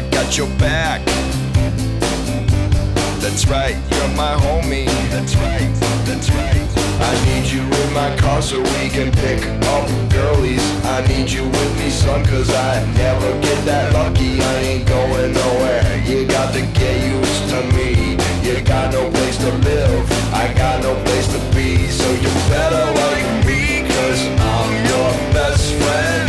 I got your back. That's right, you're my homie. That's right, that's right. I need you in my car so we can pick up girlies. I need you with me, son, cause I never get that lucky. I ain't going nowhere. You got to get used to me. You got no place to live, I got no place to be. So you better like me, cause I'm your best friend.